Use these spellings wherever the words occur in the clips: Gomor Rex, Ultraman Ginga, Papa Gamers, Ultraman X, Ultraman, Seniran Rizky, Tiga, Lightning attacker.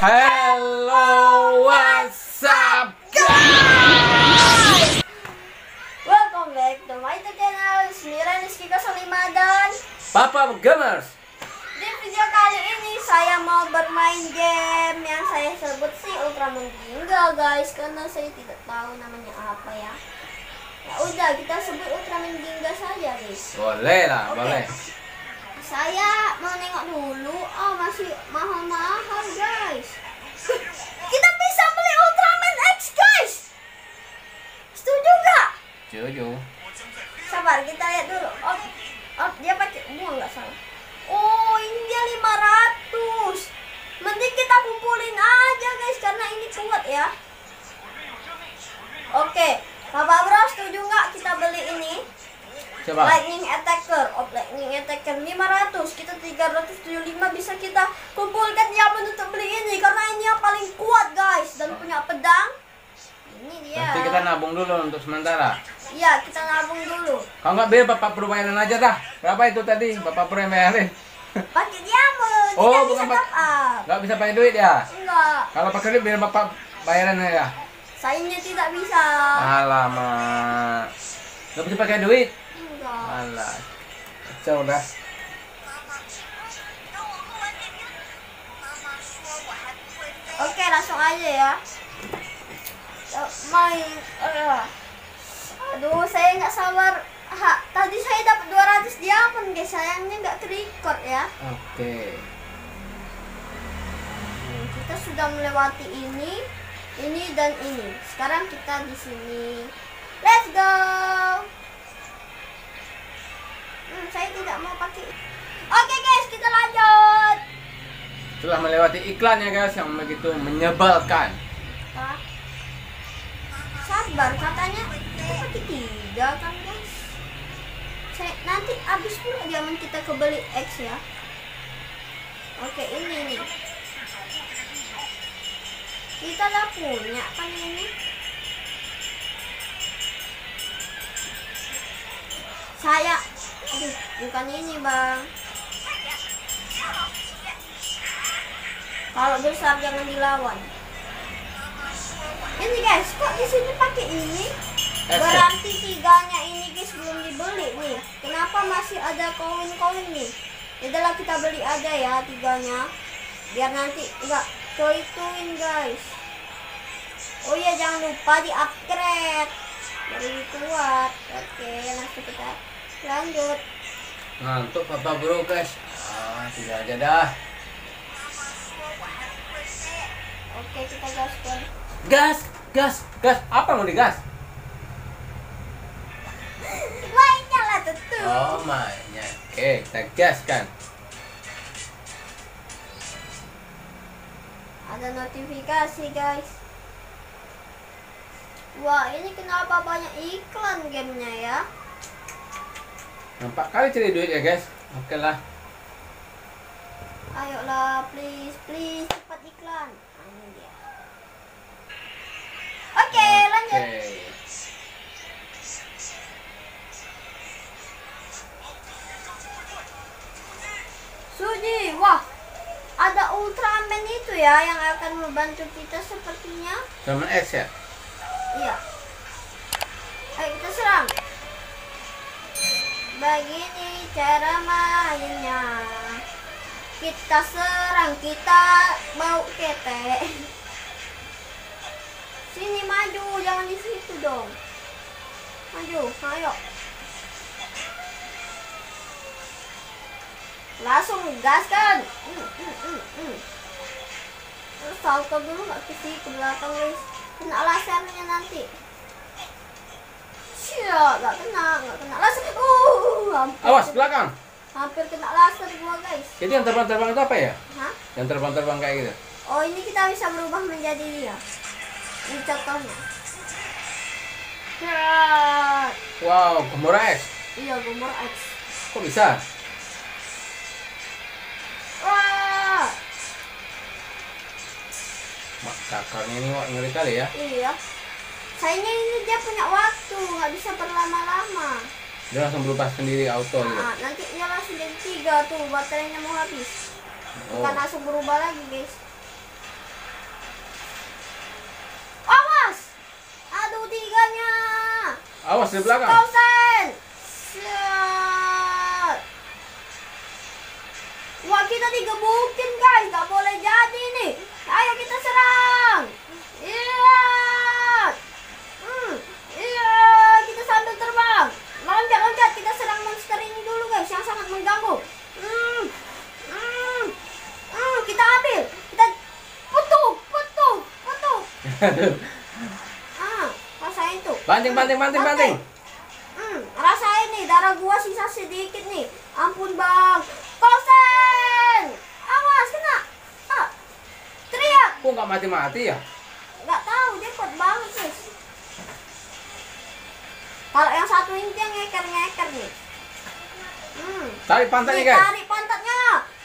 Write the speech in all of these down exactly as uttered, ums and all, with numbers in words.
Hello, what's up guys? Welcome back to my channel, Seniran Rizky nol lima dan Papa Gamers. Di video kali ini saya mau bermain game yang saya sebut si Ultraman Ginga guys, karena saya tidak tahu namanya apa ya. Ya udah, kita sebut Ultraman Ginga saja guys. Boleh lah, okay. Boleh. Saya mau nengok dulu. Oh, masih mahal-mahal guys. Kita bisa beli Ultraman X guys. Setuju nggak? Setuju. Sabar, kita lihat dulu. Oh, oh dia pakai uang, oh, nggak salah. Oh, ini dia lima ratus. Mending kita kumpulin aja guys, karena ini kuat ya. Oke, Bapak Bro setuju nggak kita beli ini? Coba. Lightning attacker, oh, lightning attacker lima ratus, kita tiga ratus tujuh puluh lima bisa kita kumpulkan ya untuk beli ini, karena ini yang paling kuat guys dan punya pedang. Ini dia. Nanti kita nabung dulu untuk sementara. Iya, kita nabung dulu. Kalau nggak biar Bapak permainan aja dah. Berapa itu tadi Bapak permainan? Pakai jamu. Oh, bukan Bapak. Nggak bisa pakai duit ya? Enggak. Kalau pakai duit biar Bapak bayaran aja. Sayangnya tidak bisa. Alamak. Nggak bisa pakai duit. Alah, kacau dah. Oke, langsung aja ya. Main. Aduh, saya nggak sabar. Ha, tadi saya dapat dua ratus diamond guys, sayangnya nggak ke-record ya. Oke. Hmm, kita sudah melewati ini, ini dan ini. Sekarang kita di sini. Let's go. Hmm, saya tidak mau pakai. Oke guys, kita lanjut. Telah melewati iklan ya guys, yang begitu menyebalkan. Apa? Sabar, katanya kita pakai tiga kan guys. Saya, nanti habis pula zaman kita kebeli X ya. Oke, ini nih. Kita lah punya kan ini. Saya Aduh, bukan ini bang. Kalau besar jangan dilawan. Ini guys, kok di sini pakai ini? Berarti tiganya ini guys belum dibeli nih. Kenapa masih ada koin-koin nih? Yaudah kita beli aja ya tiganya, biar nanti nggak coituin guys. Oh iya, jangan lupa di upgrade dari kuat. Oke, langsung kita lanjut. Nah, untuk Papa Bro guys, ah, tidak aja dah. Oke, kita gaskan. Gas, gas, gas. Apa mau digas? Mainnya lah tentu. Oh, mainnya. Oke, kita gaskan. Ada notifikasi guys. Wah, ini kenapa banyak iklan gamenya ya? Nampak kali cari duit ya guys. Oke lah. Ayolah, please, please cepat iklan. Oke, okay, lanjut. Okay. Suji, wah, ada Ultraman itu ya yang akan membantu kita sepertinya. Ultraman X ya? Iya. Ayo kita serang. Begini cara mainnya. Kita serang, kita bau ketek. Sini maju, jangan di situ dong. Maju, ayo. Langsung gaskan. Hmm, hmm, hmm, hmm. Terus salto dulu nggak ke situ belakang guys. Kena lasernya nanti. Iya, nggak kena, nggak kena laser. Uh, awas kena, belakang. Hampir kena laser gua guys. Jadi yang terbang-terbang itu apa ya? Hah? Yang terbang-terbang kayak gitu. Oh, ini kita bisa berubah menjadi dia. Ini contohnya. Cerat. Wow, Gomor Rex. Iya, Gomor Rex. Kok bisa? Wah. Mak kakaknya ini wak ngeri kali ya? Iya. Sayangnya ini dia punya waktu, nggak bisa berlama-lama. Dia langsung berubah sendiri auto gitu. Nah, nanti dia langsung jadi tiga tuh, baterainya mau habis. Bukan oh. Langsung berubah lagi guys. Awas di belakang. Wah, kita digebukin guys, nggak boleh jadi nih. Ayo kita serang. Iya. Hmm, iya, kita sambil terbang. Loncat-loncat, kita serang monster ini dulu guys, yang sangat mengganggu. Hmm, hmm, hmm, kita ambil, kita petuk, petuk, petuk. Ah, rasain tuh. Banting, banting, banting, banting. Hmm, rasain nih, darah gua sisa sedikit nih. Ampun bang. Kok nggak mati-mati ya? Nggak tahu, dia kuat banget sih. Kalau yang satu ini dia ngeker-ngeker nih. Hmm. Tarik pantatnya guys. Tarik pantatnya.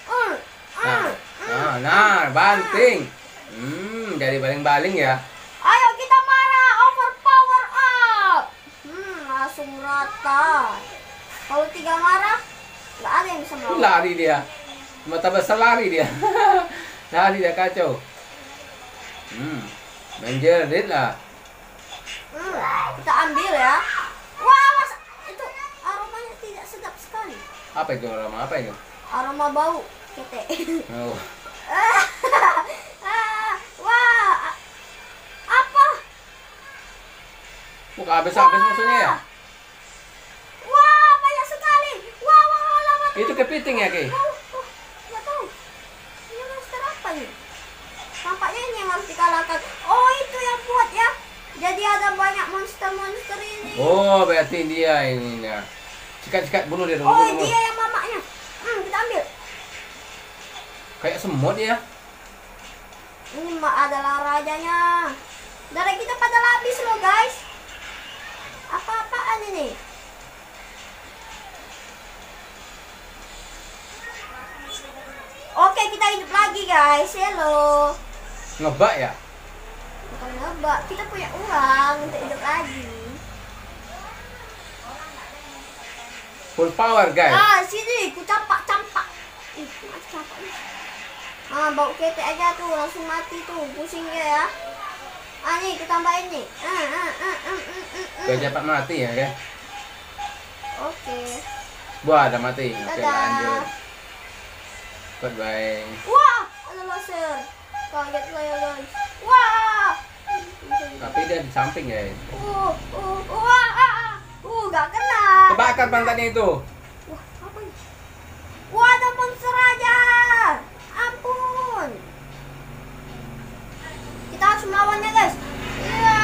Hmm. Nah, hmm. nah, nah, banting. Hmm, jadi baling-baling ya. Ayo kita marah, overpower up. Hmm, langsung rata. Kalau tiga marah, nggak ada yang bisa melawan. Lari dia, mata besar lari dia. Lari dia kacau. Hmm, menjerit lah. Hmm, kita ambil ya. Wah, mas, itu aromanya tidak sedap sekali. Apa itu aroma? Apa itu? Aroma bau kete. Oh. Wah, apa? Bukan habis-habis musuhnya ya? Wah, banyak sekali. Wah, wah, wah, wah, wah. Itu kepiting ya, Ki? Nggak tahu. Ini monster apa nih? Nampaknya ini yang harus dikalahkan. Oh, itu yang kuat ya. Jadi ada banyak monster-monster ini. Oh, berarti dia ini ya. Cikat-cikat bunuh dia. Oh, dia yang mamaknya. Hmm, kita ambil. Kayak semut ya. Ini mak adalah rajanya. Darah kita pada habis loh, guys. Apa-apaan ini? Oke, kita hidup lagi, guys. Hello. Ngebak ya? Bukan ngebak, kita punya uang untuk hidup lagi. Full power guys. Ah sini, ku campak campak. Ih, campak. Ah bau kete aja tuh, langsung mati tuh, pusingnya ya. Ah nih, kita tambahin nih. Ah ah ah ah ah. Gak cepat mati ya guys. Oke. Wah, ada mati. Oke, lanjut. Goodbye. Wah, ada laser. Kaget saya guys. Wah. Tapi dia di samping ya. Uh, uh, wah, ah, uh, nggak kena. Kebakar pantatnya itu. Wah, apa ini? Wah, ada monster aja. Ampun. Kita harus melawannya guys. Iya.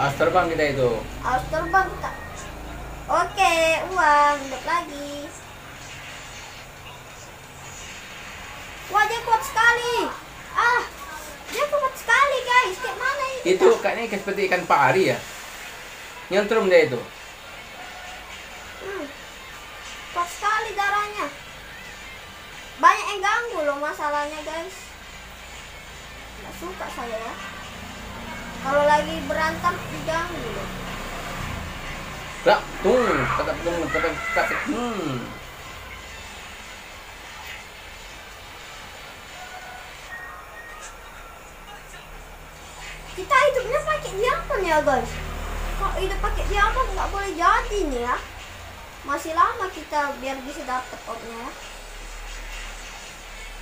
Harus terbang kita itu. Harus terbang kita. Oke, uang hidup lagi. Wah, dia kuat sekali. Ah, dia kuat sekali guys. Kayak mana ini? Itu kayaknya seperti ikan pari ya. Nyentrum dia itu. Hmm, kuat sekali darahnya. Banyak yang ganggu loh masalahnya guys. Nggak suka saya ya. Kalau lagi berantem diganggu loh. Lah, tuh, tetap tunggu, tetap tetap. Hmm. Kita hidupnya pakai diapan ya guys. Kalau hidup pakai diapan nggak boleh jadi nih ya. Masih lama kita biar bisa dapat ornya.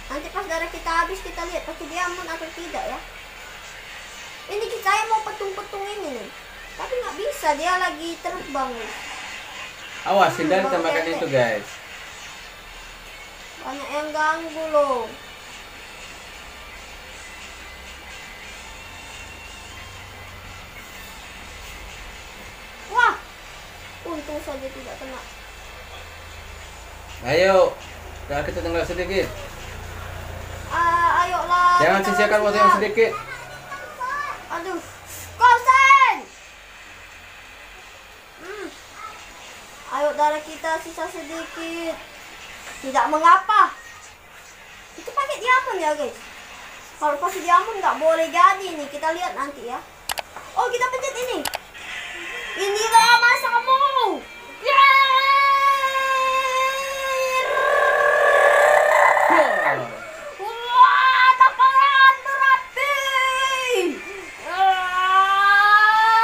Nanti pas darah kita habis kita lihat pakai diapan atau tidak ya. Ini kita yang mau petung-petung ini nih. Tapi nggak bisa, dia lagi terbang. Awas, hindari hmm, tembakan itu guys. Banyak yang ganggu loh. Untung saja tidak kena. Ayo, jangan kita tinggal sedikit. Uh, ayolah. Jangan sisihkan waktu yang sedikit. Aduh, kosen. Hmm. Ayo darah kita sisa sedikit. Tidak mengapa. Itu pakai diamond ya guys. Kalau pakai diamond nggak boleh jadi nih. Kita lihat nanti ya. Oh, kita pencet ini. Inilah masamu. Yeah. Wah, tamparan berapi. Ah.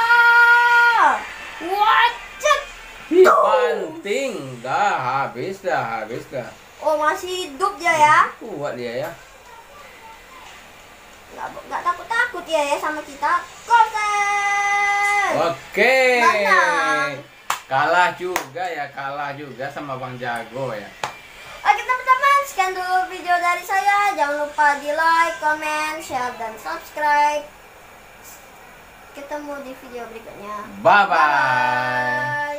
habis dah, habis dah. Oh, masih hidup dia ya? Kuat dia ya. Nggak takut-takut ya ya sama kita. Golden. Oke. Menang. Kalah juga ya, kalah juga sama Bang Jago ya. Oke teman-teman, sekian dulu video dari saya. Jangan lupa di like, comment, share, dan subscribe. Ketemu di video berikutnya. Bye-bye.